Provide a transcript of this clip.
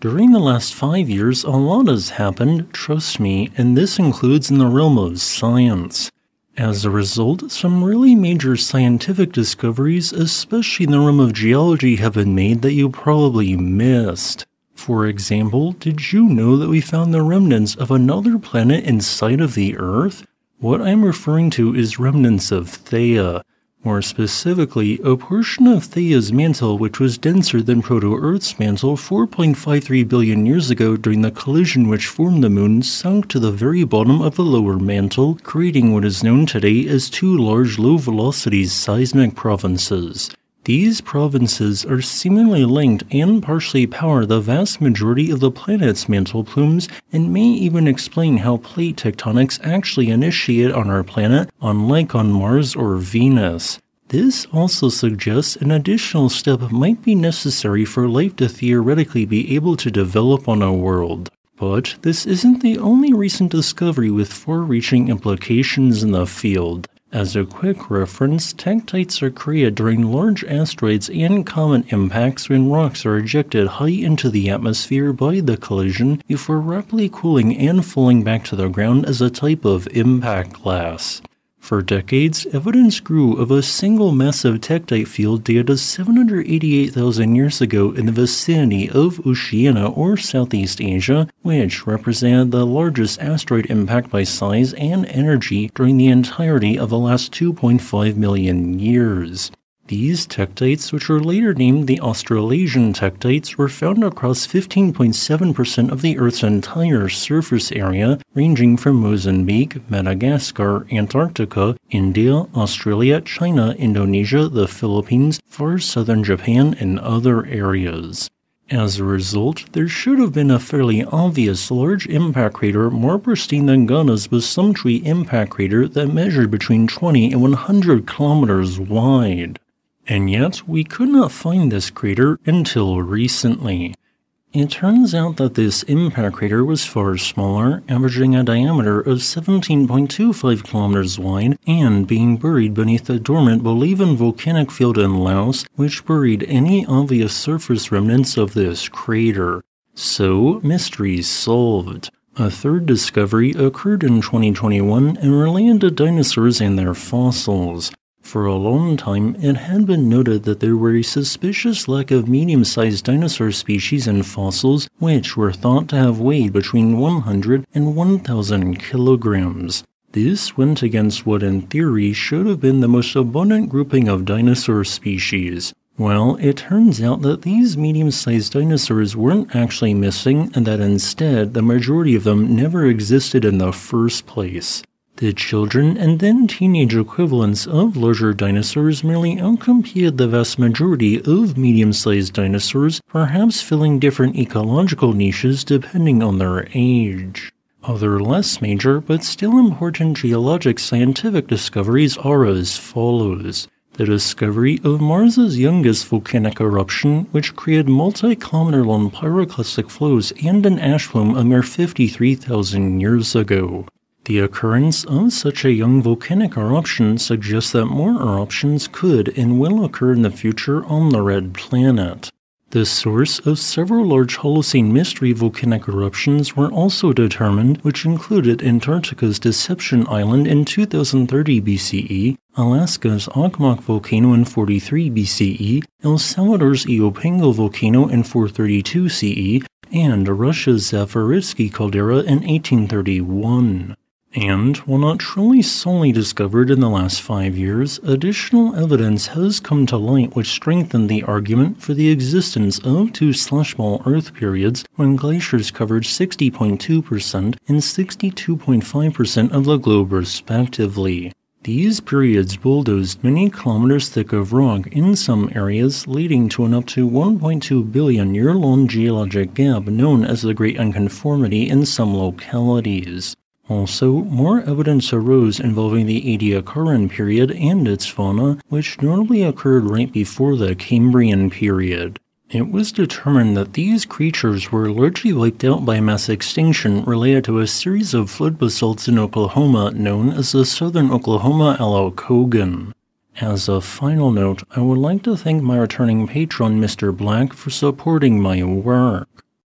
During the last 5 years, a lot has happened, trust me, and this includes in the realm of science. As a result, some really major scientific discoveries, especially in the realm of geology, have been made that you probably missed. For example, did you know that we found the remnants of another planet inside of the Earth? What I'm referring to is remnants of Theia. More specifically, a portion of Theia's mantle which was denser than Proto-Earth's mantle 4.53 billion years ago during the collision which formed the Moon sunk to the very bottom of the lower mantle, creating what is known today as two large low-velocity seismic provinces. These provinces are seemingly linked and partially power the vast majority of the planet's mantle plumes and may even explain how plate tectonics actually initiate on our planet, unlike on Mars or Venus. This also suggests an additional step might be necessary for life to theoretically be able to develop on a world. But this isn't the only recent discovery with far-reaching implications in the field. As a quick reference, tektites are created during large asteroids and comet impacts when rocks are ejected high into the atmosphere by the collision before rapidly cooling and falling back to the ground as a type of impact glass. For decades, evidence grew of a single massive tektite field dated 788,000 years ago in the vicinity of Oceania or Southeast Asia, which represented the largest asteroid impact by size and energy during the entirety of the last 2.5 million years. These tektites, which were later named the Australasian tektites, were found across 15.7% of the Earth's entire surface area, ranging from Mozambique, Madagascar, Antarctica, India, Australia, China, Indonesia, the Philippines, far southern Japan, and other areas. As a result, there should have been a fairly obvious large impact crater more pristine than Ghana's Basumbtwi impact crater that measured between 20 and 100 kilometers wide. And yet, we could not find this crater until recently. It turns out that this impact crater was far smaller, averaging a diameter of 17.25 kilometers wide and being buried beneath a dormant Bolivian volcanic field in Laos, which buried any obvious surface remnants of this crater. So, mystery solved. A third discovery occurred in 2021 and related to dinosaurs and their fossils. For a long time, it had been noted that there were a suspicious lack of medium-sized dinosaur species and fossils which were thought to have weighed between 100 and 1,000 kilograms. This went against what in theory should have been the most abundant grouping of dinosaur species. Well, it turns out that these medium-sized dinosaurs weren't actually missing and that instead the majority of them never existed in the first place. The children and then teenage equivalents of larger dinosaurs merely outcompeted the vast majority of medium-sized dinosaurs, perhaps filling different ecological niches depending on their age. Other less major but still important geologic scientific discoveries are as follows. The discovery of Mars's youngest volcanic eruption, which created multi-kilometer-long pyroclastic flows and an ash plume a mere 53,000 years ago. The occurrence of such a young volcanic eruption suggests that more eruptions could and will occur in the future on the Red Planet. The source of several large Holocene mystery volcanic eruptions were also determined, which included Antarctica's Deception Island in 2030 BCE, Alaska's Okmok volcano in 43 BCE, El Salvador's Ilopango volcano in 432 CE, and Russia's Zavodovskiy caldera in 1831. And, while not truly solely discovered in the last 5 years, additional evidence has come to light which strengthened the argument for the existence of two slushball Earth periods when glaciers covered 60.2% and 62.5% of the globe respectively. These periods bulldozed many kilometers thick of rock in some areas, leading to an up to 1.2 billion year-long geologic gap known as the Great Unconformity in some localities. Also, more evidence arose involving the Ediacaran period and its fauna, which normally occurred right before the Cambrian period. It was determined that these creatures were largely wiped out by mass extinction related to a series of flood basalts in Oklahoma known as the Southern Oklahoma Aulacogen. As a final note, I would like to thank my returning patron Mr. Black for supporting my work.